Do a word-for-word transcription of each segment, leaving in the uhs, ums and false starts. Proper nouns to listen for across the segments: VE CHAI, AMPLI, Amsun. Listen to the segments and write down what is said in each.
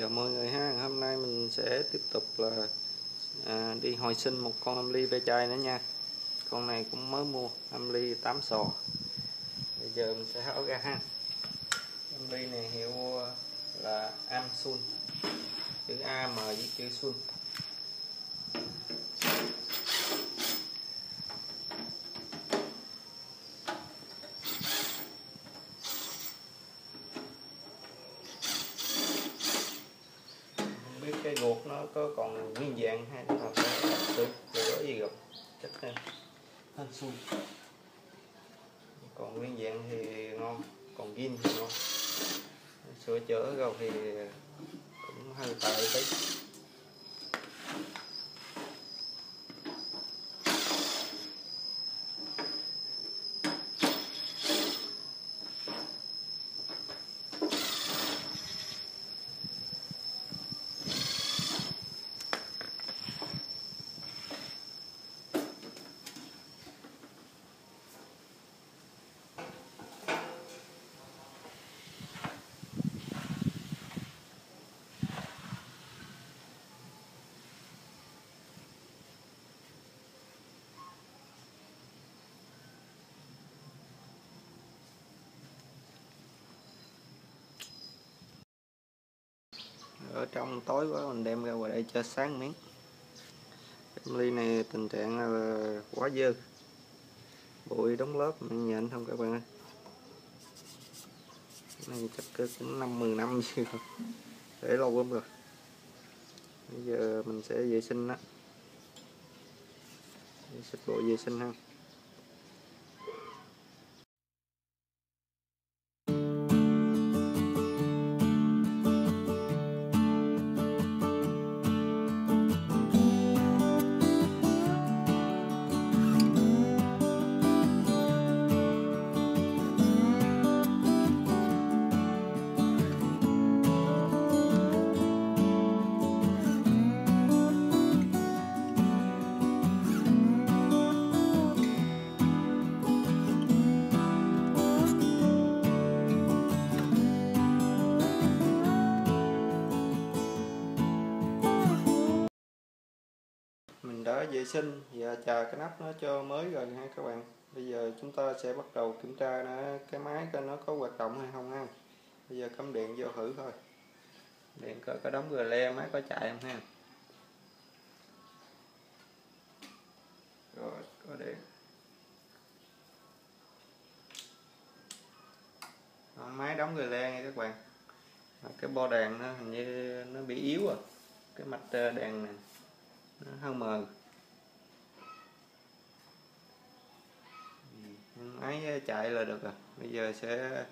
Chào mọi người ha, hôm nay mình sẽ tiếp tục là à, đi hồi sinh một con âm ly ve chai nữa nha. Con này cũng mới mua, âm ly tám sò. Bây giờ mình sẽ tháo ra ha. Âm ly này hiệu là Amsun, chữ A M với chữ Sun. Cái ruột nó có còn nguyên dạng hay là tự rửa gì gặp chắc nên hên xui, còn nguyên dạng thì ngon, còn gin thì ngon, sữa chữa rồi thì cũng hơi tệ tí. Ở trong tối quá mình đem ra ngoài đây cho sáng miếng. Cái ly này tình trạng là quá dơ, bụi đóng lớp mình nhện không các bạn ơi. Cái này chắc cũng năm mười năm rồi, để lâu lắm rồi. Bây giờ mình sẽ vệ sinh đó, xịt bụi vệ sinh ha. Đã vệ sinh và chà cái nắp nó cho mới rồi ha các bạn. Bây giờ chúng ta sẽ bắt đầu kiểm tra nó, cái máy coi nó có hoạt động hay không ha. Bây giờ cắm điện vô thử thôi, điện coi có đóng rờ le máy có chạy không ha. Rồi có điện, máy đóng rờ le nha các bạn. Cái bo đèn nó hình như nó bị yếu rồi, cái mạch đèn này nó hơi mờ. Máy chạy là được rồi. Bây giờ sẽ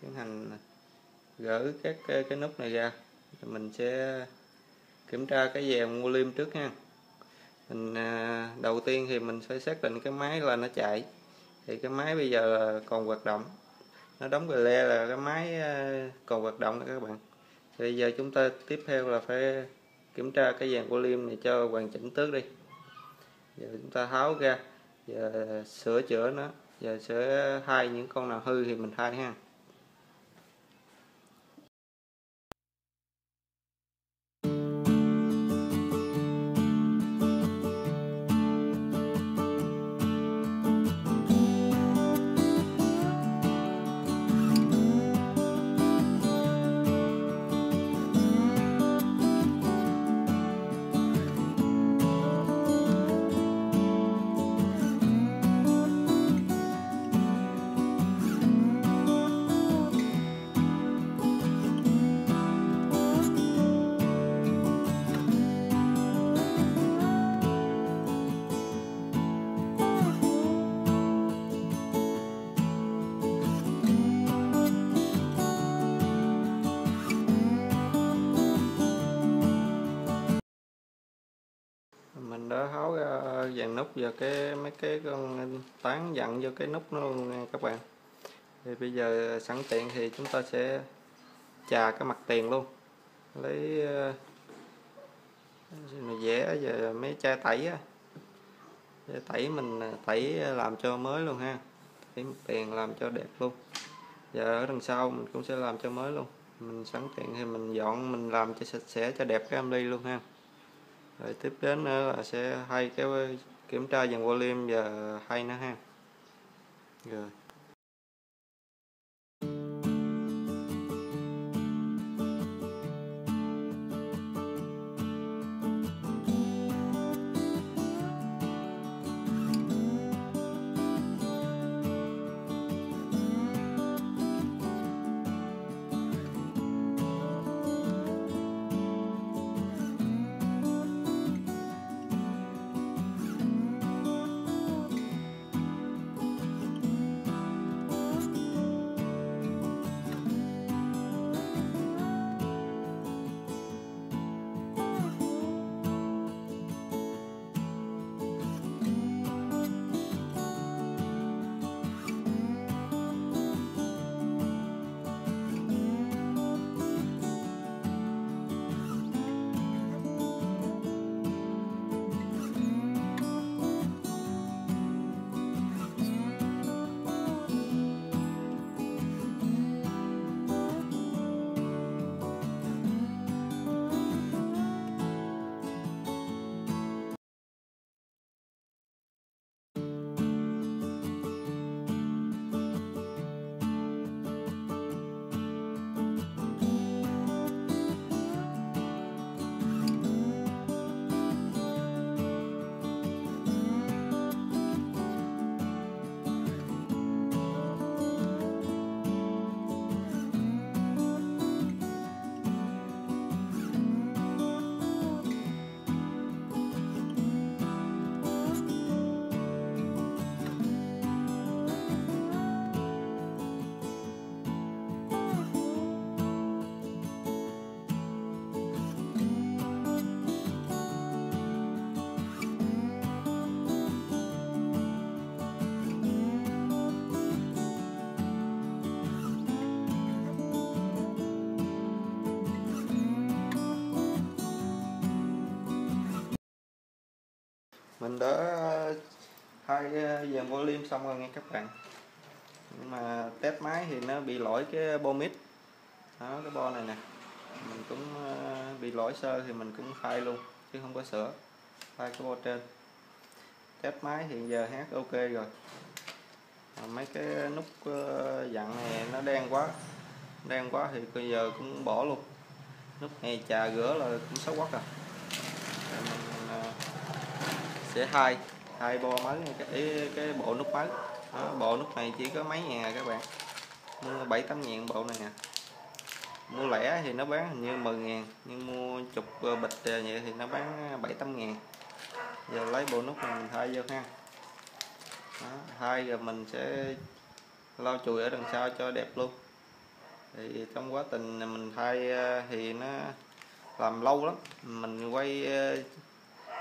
tiến hành gỡ các cái, cái nút này ra. Mình sẽ kiểm tra cái dèm mua liêm trước nha. Mình đầu tiên thì mình sẽ xác định cái máy là nó chạy. Thì cái máy bây giờ còn hoạt động, nó đóng rờ le là cái máy còn hoạt động các bạn. Thì bây giờ chúng ta tiếp theo là phải kiểm tra cái dàn của liêm này cho hoàn chỉnh tước đi. Giờ chúng ta tháo ra và sửa chữa nó, giờ sẽ thay những con nào hư thì mình thay ha. Mình đã tháo ra dàn nút và cái mấy cái con tán dặn vô cái nút nó luôn nha các bạn. Thì bây giờ sẵn tiện thì chúng ta sẽ chà cái mặt tiền luôn, lấy vẽ và mấy chai tẩy á, tẩy mình tẩy làm cho mới luôn ha, tẩy mặt tiền làm cho đẹp luôn. Và ở đằng sau mình cũng sẽ làm cho mới luôn. mình sẵn tiện thì mình dọn mình làm cho sạch sẽ cho đẹp cái amly luôn ha. Rồi tiếp đến nữa là sẽ thay cái kiểm tra dàn volume và thay nữa ha. Rồi mình đã thay dàn volume xong rồi nghe các bạn, nhưng mà test máy thì nó bị lỗi cái bo mít đó, cái bo này nè mình cũng bị lỗi sơ thì mình cũng thay luôn chứ không có sửa, thay cái bo trên. Test máy hiện giờ hát ok rồi, mấy cái nút dặn này nó đen quá đen quá thì bây giờ cũng bỏ luôn, nút này chà rửa là cũng xấu quá rồi. Để thay thay bo máy cái cái bộ nút máy đó, bộ nút này chỉ có mấy ngàn các bạn, mua bảy tám ngàn bộ này nè, mua lẻ thì nó bán hình như mười ngàn, nhưng mua chục bịch vậy thì nó bán bảy tám ngàn. Giờ lấy bộ nút này mình thay vô ha. Đó, thay rồi mình sẽ lau chùi ở đằng sau cho đẹp luôn. Thì trong quá trình mình thay thì nó làm lâu lắm, mình quay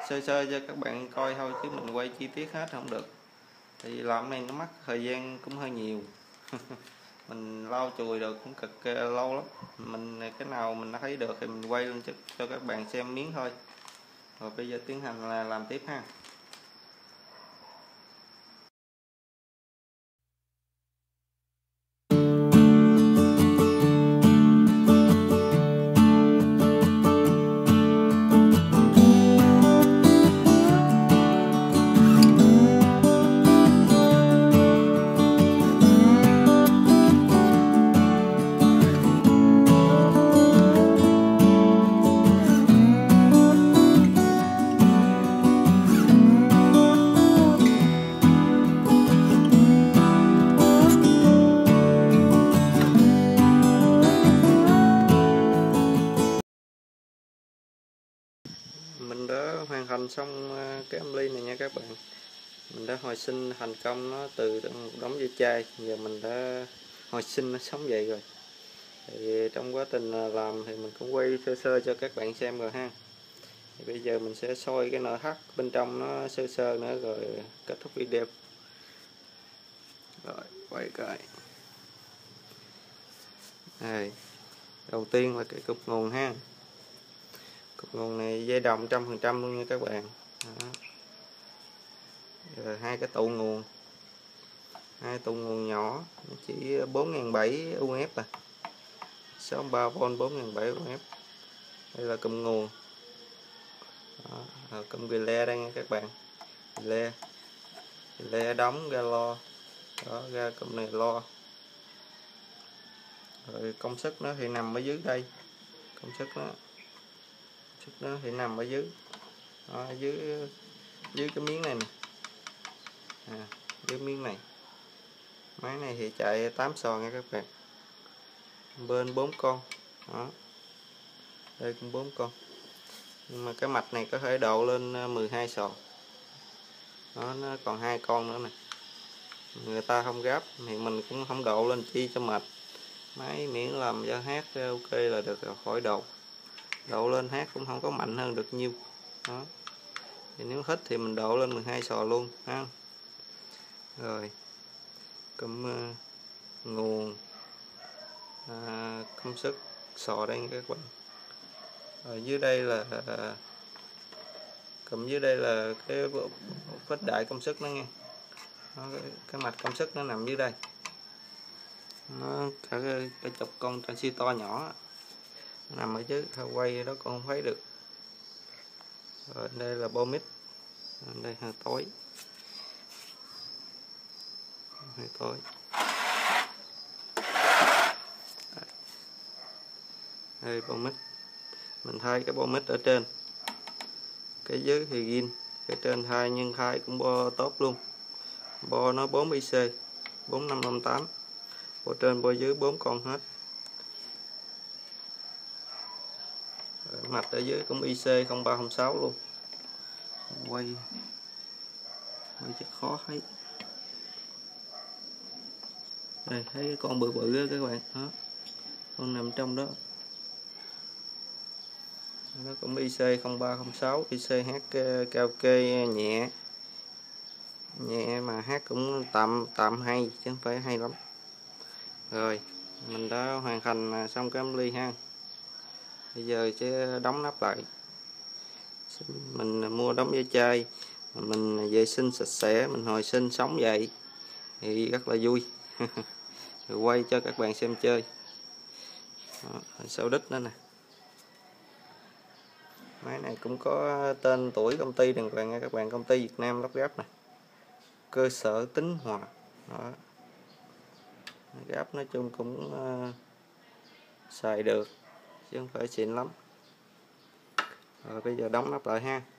sơ sơ cho các bạn coi thôi chứ mình quay chi tiết hết không được, thì làm này nó mất thời gian cũng hơi nhiều. Mình lau chùi được cũng cực lâu lắm, mình cái nào mình thấy được thì mình quay lên cho, cho các bạn xem miếng thôi. Rồi bây giờ tiến hành là làm tiếp ha. Mình đã hoàn thành xong cái amly này nha các bạn, mình đã hồi sinh thành công nó từ một đống ve chai, giờ mình đã hồi sinh nó sống dậy rồi. Thì trong quá trình làm thì mình cũng quay sơ sơ cho các bạn xem rồi ha. Thì bây giờ mình sẽ soi cái nội thất bên trong nó sơ sơ nữa rồi kết thúc video. Rồi quay coi này, đầu tiên là cái cục nguồn ha. Cục nguồn này dây đồng trăm phần trăm luôn nha các bạn. Đó. Rồi hai cái tụ nguồn, hai tụ nguồn nhỏ chỉ bốn ngàn bảy u ép à, sáu mươi ba vôn bốn nghìn bảy trăm ohm. Đây là cụm nguồn. Đó, à, cụm relay đây nha các bạn. Relay. Relay đóng ra lo. Đó, ra cụm này lo. Rồi công suất nó thì nằm ở dưới đây. Công suất nó công suất nó thì nằm ở dưới. Đó, ở dưới dưới cái miếng này nè. À, dưới miếng này. Máy này thì chạy tám sò nha các bạn. Bên bốn con. Đó. Đây cũng bốn con. Nhưng mà cái mạch này có thể độ lên mười hai sò. Đó, nó còn hai con nữa nè. Người ta không gáp thì mình cũng không độ lên chi cho mệt. Máy miễn làm cho hát ok là được rồi, khỏi độ. Độ lên hát cũng không có mạnh hơn được nhiêu. Đó. Thì nếu hết thì mình độ lên mười hai sò luôn ha. Rồi. Cụm uh, nguồn uh, công suất sò đây các bạn. Ở dưới đây là uh, cụm dưới đây là cái phết đại công suất nó nghe. Đó, cái, cái mạch công suất nó nằm dưới đây. Nó cả cái, cái chọc con transistor nhỏ nó nằm ở dưới, quay đó con không thấy được. Rồi đây là bo mic. Đây hơi tối. Hơi tối. Đây bo mic. Mình thay cái bo mic ở trên. Cái dưới thì gin, cái trên thay nhân khai cũng bo tốt luôn. Bo nó bốn I C bốn năm năm tám. Bo trên bo dưới bốn con hết. Mạch ở dưới cũng I C không ba không sáu luôn. Quay quay chắc khó thấy. Đây thấy cái con bự bự đó các bạn, đó. Con nằm trong đó. Nó cũng I C không ba không sáu, I C hát cao kê nhẹ. Nhẹ mà hát cũng tạm tạm hay chứ không phải hay lắm. Rồi, mình đã hoàn thành xong cái amply ha. Bây giờ sẽ đóng nắp lại. Mình mua đóng ve chai, mình vệ sinh sạch sẽ, mình hồi sinh sống vậy thì rất là vui. Rồi quay cho các bạn xem chơi. Đó, sau đít nữa nè. Máy này cũng có tên tuổi công ty đừng quên nha các bạn, công ty Việt Nam lắp ráp nè. Cơ sở Tính Hòa. Đó. Gáp nói chung cũng uh, xài được chứ không phải xịn lắm. Rồi bây giờ đóng nắp lại ha.